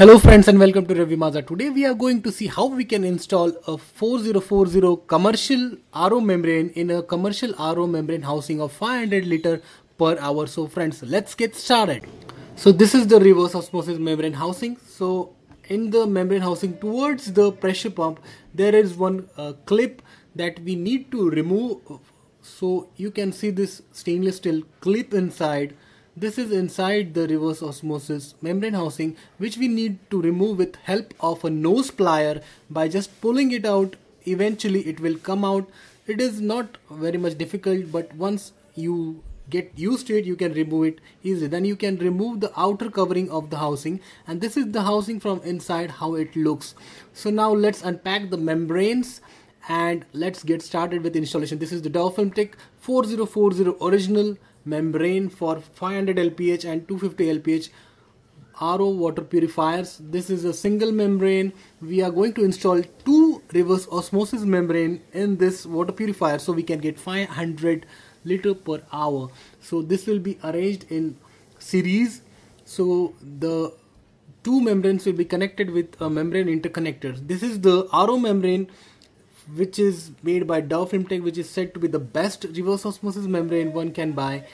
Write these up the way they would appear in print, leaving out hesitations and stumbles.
Hello friends and welcome to ReviMaza. Today we are going to see how we can install a 4040 commercial RO membrane in a commercial RO membrane housing of 500 liter per hour. So friends, let's get started. So this is the reverse osmosis membrane housing. So in the membrane housing towards the pressure pump, there is one clip that we need to remove. So you can see this stainless steel clip inside. This is inside the reverse osmosis membrane housing, which we need to remove with help of a nose plier. By just pulling it out, eventually it will come out. It is not very much difficult, but once you get used to it, you can remove it easily. Then you can remove the outer covering of the housing, and this is the housing from inside, how it looks. So now let's unpack the membranes and let's get started with installation. This is the Dow FilmTec 4040 original membrane for 500 LPH and 250 LPH RO water purifiers. This is a single membrane. We are going to install two reverse osmosis membrane in this water purifier so we can get 500 liter per hour. So this will be arranged in series. So the two membranes will be connected with a membrane interconnector. This is the RO membrane, which is made by Dow FilmTec, which is said to be the best reverse osmosis membrane one can buy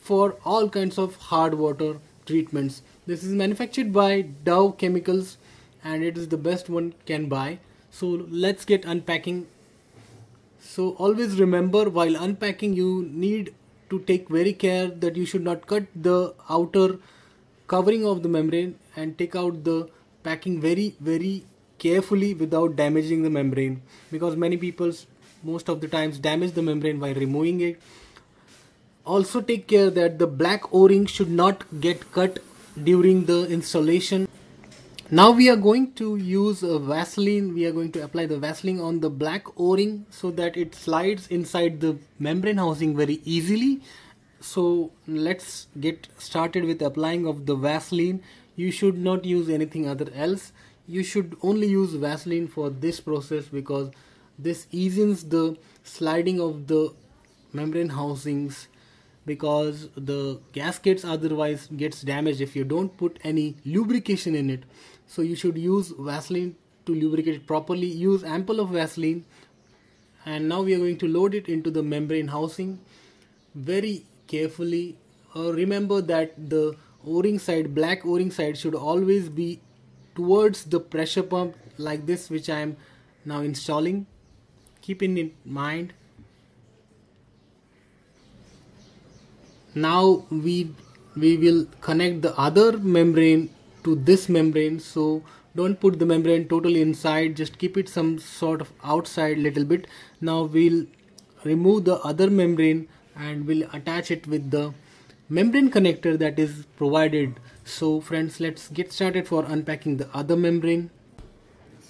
for all kinds of hard water treatments. This is manufactured by Dow Chemicals and it is the best one can buy. So let's get unpacking. So always remember, while unpacking, you need to take very care that you should not cut the outer covering of the membrane, and take out the packing very, very carefully without damaging the membrane, because many people most of the times damage the membrane by removing it. Also take care that the black o-ring should not get cut during the installation. Now we are going to use a Vaseline. We are going to apply the Vaseline on the black o-ring so that it slides inside the membrane housing very easily. So let's get started with applying of the Vaseline. You should not use anything other else. You should only use Vaseline for this process, because this eases the sliding of the membrane housings, because the gaskets otherwise gets damaged if you don't put any lubrication in it. So you should use Vaseline to lubricate it properly. Use ample of Vaseline. And now we are going to load it into the membrane housing very carefully. Remember that the o-ring side, black o-ring side, should always be towards the pressure pump, like this, which I am now installing. Keeping in mind, now we will connect the other membrane to this membrane. So don't put the membrane totally inside, just keep it some sort of outside little bit. Now we'll remove the other membrane and we'll attach it with the membrane connector that is provided. So friends, let's get started for unpacking the other membrane.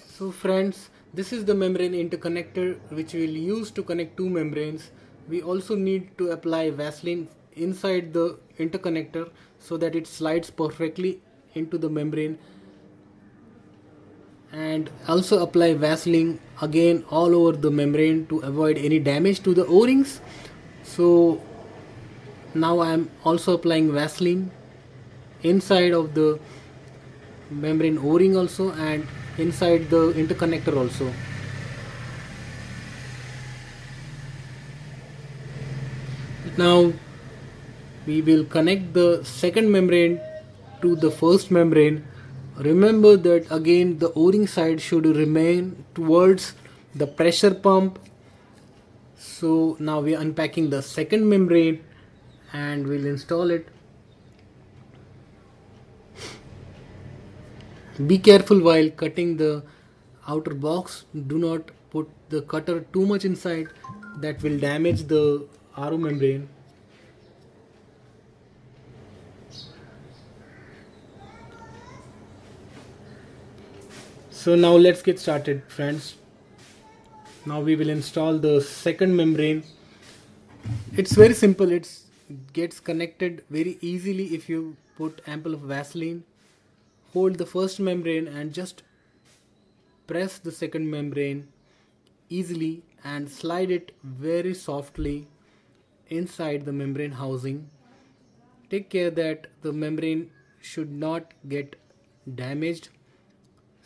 So friends, this is the membrane interconnector which we'll use to connect two membranes. We also need to apply Vaseline inside the interconnector so that it slides perfectly into the membrane, and also apply Vaseline again all over the membrane to avoid any damage to the o-rings. So now I am also applying Vaseline inside of the membrane o-ring also, and inside the interconnector also. Now we will connect the second membrane to the first membrane. Remember that again the o-ring side should remain towards the pressure pump. So now we are unpacking the second membrane and we'll install it. Be careful while cutting the outer box. Do not put the cutter too much inside, that will damage the RO membrane. So now let's get started, friends. Now we will install the second membrane. It's very simple. It's gets connected very easily if you put ample of Vaseline. Hold the first membrane and just press the second membrane easily and slide it very softly inside the membrane housing. Take care that the membrane should not get damaged.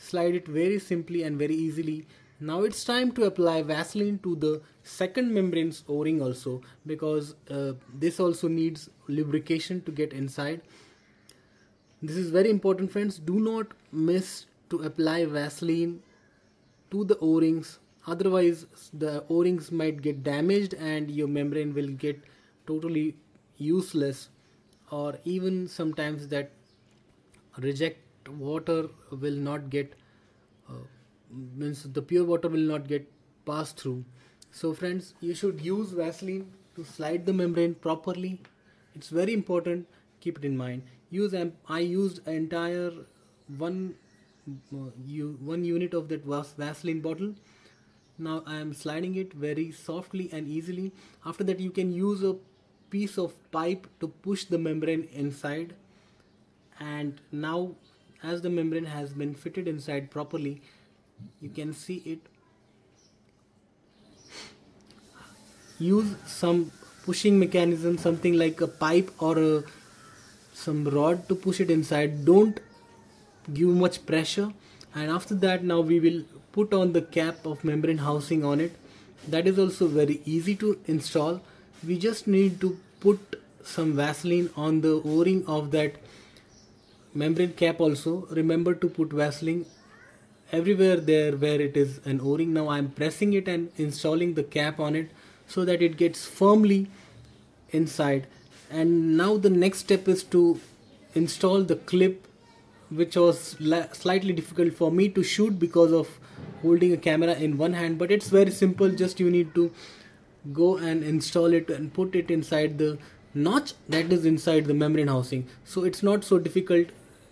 slide it very simply and very easily. Now it's time to apply Vaseline to the second membrane's O-ring also, because this also needs lubrication to get inside. This is very important, friends. Do not miss to apply Vaseline to the O-rings, otherwise the O-rings might get damaged and your membrane will get totally useless, or even sometimes that reject water will not get means the pure water will not get passed through. So friends, you should use Vaseline to slide the membrane properly. It's very important, keep it in mind. I used entire one unit of that Vaseline bottle. Now I am sliding it very softly and easily. After that, you can use a piece of pipe to push the membrane inside. And now, as the membrane has been fitted inside properly, you can see it. Use some pushing mechanism, something like a pipe or some rod to push it inside. Don't give much pressure. And after that, now we will put on the cap of membrane housing on it. That is also very easy to install. We just need to put some Vaseline on the O-ring of that membrane cap also. Remember to put Vaseline everywhere there where it is an O-ring. Now I am pressing it and installing the cap on it so that it gets firmly inside. And now the next step is to install the clip, which was slightly difficult for me to shoot because of holding a camera in one hand, but it's very simple. Just you need to go and install it and put it inside the notch that is inside the membrane housing. So it's not so difficult,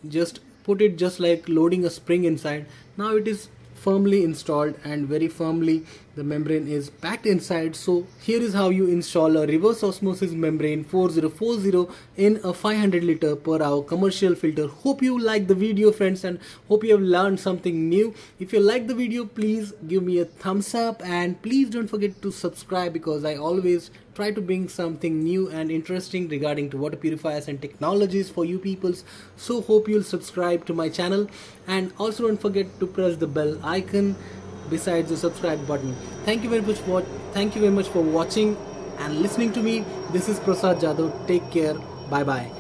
just put it just like loading a spring inside. Now it is firmly installed and very firmly the membrane is packed inside. So here is how you install a reverse osmosis membrane 4040 in a 500 liter per hour commercial filter. Hope you like the video, friends, and hope you have learned something new. If you like the video, please give me a thumbs up and please don't forget to subscribe, because I always try to bring something new and interesting regarding to water purifiers and technologies for you peoples. So hope you'll subscribe to my channel, and also don't forget to press the bell icon besides the subscribe button. Thank you very much for watching and listening to me. This is Prasad Jadhav. Take care. Bye bye.